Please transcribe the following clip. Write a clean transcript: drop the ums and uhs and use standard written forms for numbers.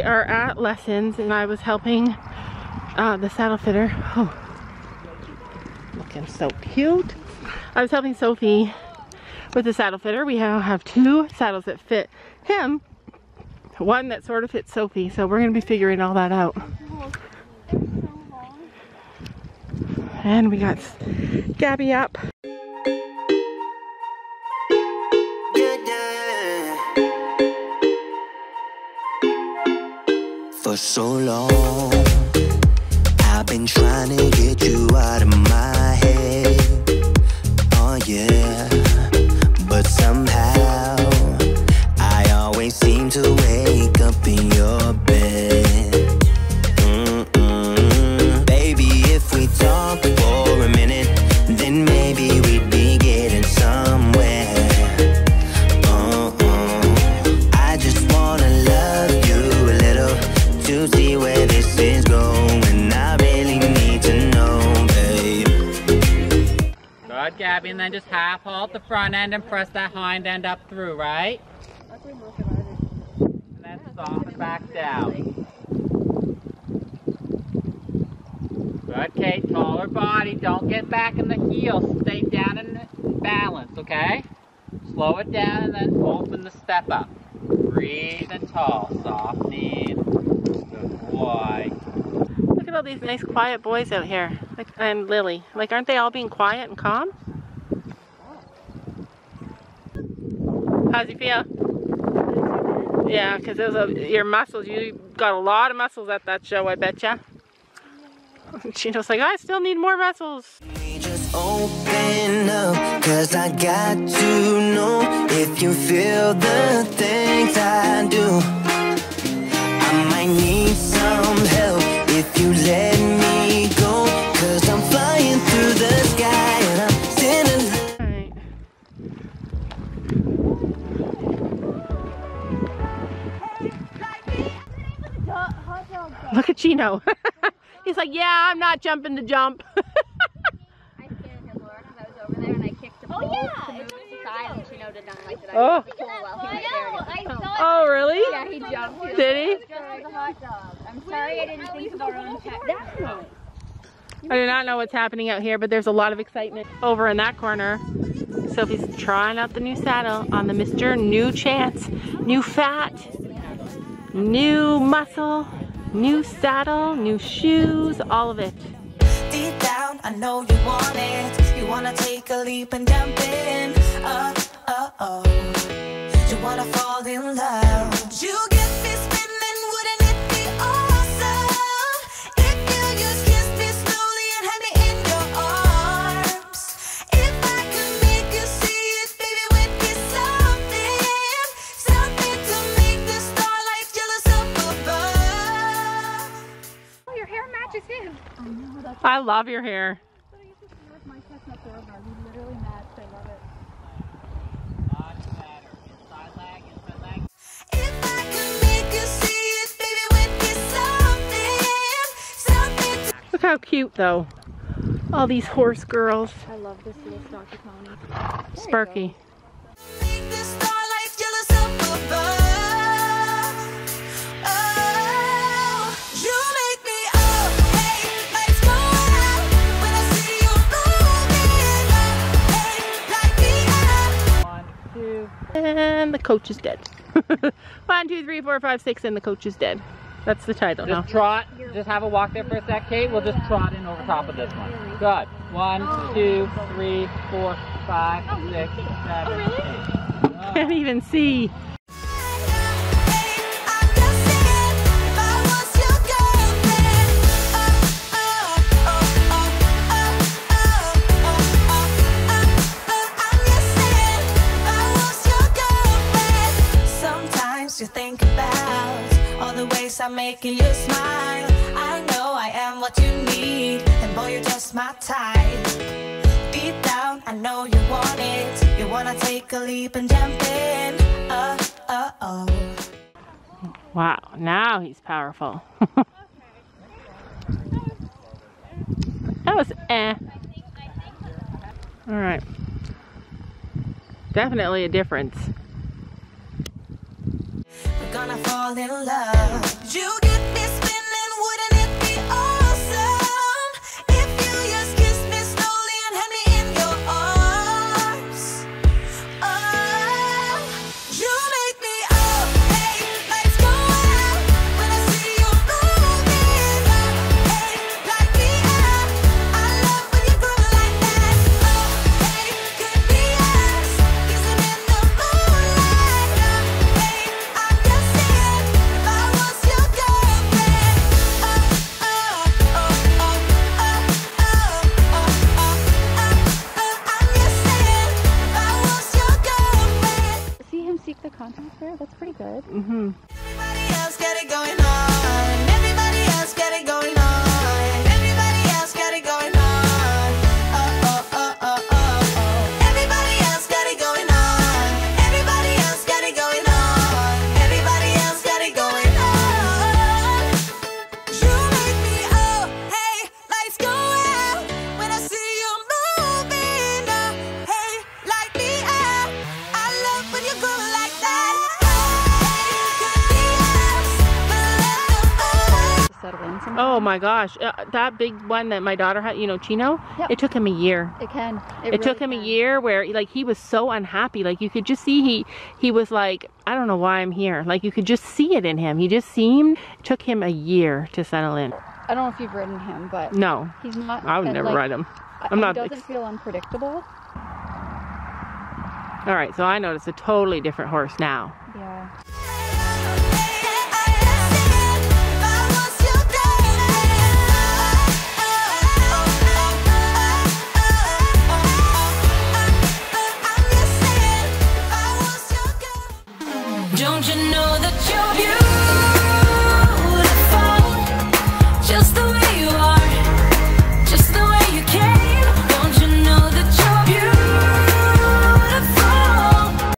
we are at lessons, and I was helping the saddle fitter. Oh, looking so cute. I was helping Sophie with the saddle fitter. We now have two saddles that fit him, one that sort of fits Sophie, so we're going to be figuring all that out. And we got Gabby up. For so long, I've been trying to get you out of my head. Oh yeah, but somehow I always seem to wake up in your bed. Baby, if we talk for a minute, then maybe we'd be getting somewhere. I just wanna love you a little to see where this is going. I really need to know, babe. Good, Gabby, and then just half halt the front end and press that hind end up through, right? And then soft and back down. Good, Kate, taller body, don't get back in the heels, stay down and balance, okay? Slow it down and then open the step up. Breathe and tall, soft knees. Good boy. Look at all these nice quiet boys out here, and Lily. Like, aren't they all being quiet and calm? How's it feel? Yeah, because your muscles, you got a lot of muscles at that show, I betcha. Chino's like, I still need more muscles. Just open up, cause I got to know if you feel the things I do. I might need some help if you let me go, cause I'm flying through the sky and I'm sitting. Right. Look at Chino. He's like, yeah, I'm not jumping the jump. I scared him more because I was over there and I kicked the pole. Oh, yeah. And Chino did not like that. Oh. Oh, really? Yeah, he jumped. Did he? I'm sorry I didn't think about our own pet. I do not know what's happening out here, but there's a lot of excitement over in that corner. Sophie's trying out the new saddle on the Mr. New Chance. New fat. New muscle. New saddle, new shoes, all of it. Deep down, I know you want it. You want to take a leap and jump in. You want to fall in love. You get me spinning, wouldn't it be awesome? If you just kiss me slowly and have me in your arms. If I could make you see it, baby, would be something. Something to make the starlight jealous up above. Your hair matches him. I know, that's I love your hair. Look how cute though. All these horse girls. I love this little Sparky pony. Sparky. And the coach is dead. 1, 2, 3, 4, 5, 6, and the coach is dead. That's the title. Just no. Trot. Just have a walk there for a sec, Kate. We'll just trot in over top of this one. Good. 1, 2, 3, 4, 5, 6, 7. Oh, really? 8. Can't even see. I'm making you smile. I know I am what you need, and boy, you're just my type. Deep down, I know you want it. You wanna take a leap and jump in. Wow, now he's powerful. That was eh. All right, definitely a difference. We're gonna fall fall in love. You get me spinning, wouldn't it be awesome if you just kissed me slowly and had me in your arms? Oh, you make me up, hey, lights go out when I see you moving up, hey, light me up. I love when you grow like that. Oh, hey, could be us, kissing in the moonlight. Oh, hey, I can see it if I was your girlfriend. Oh, oh, oh, oh, oh, oh, oh, oh, oh, I'm just saying if I was your girlfriend. See him seek the contact there? That's pretty good. Mm-hmm. Everybody else got it going on. Everybody else got it going on. Everybody else got it going on. Oh, oh, oh, oh, oh, oh. Everybody else got it going on. Everybody else got it going on. Everybody else got it going on. You make me, oh, hey, lights go out when I see you moving. Oh, hey, light me up. I love when you grow like that. Oh, hey, could be us. Just settle in somewhere. Oh my gosh, that big one that my daughter had, you know, Chino, Yep. It took him a year. It can. It took him a year where like he was so unhappy. Like you could just see he was like, I don't know why I'm here. Like you could just see it in him. He just seemed, it took him a year to settle in. I don't know if you've ridden him, but No, he's not. I would never ride him. I'm not. He doesn't feel unpredictable. All right, so I noticed a totally different horse now. Yeah. Don't you know that you're beautiful?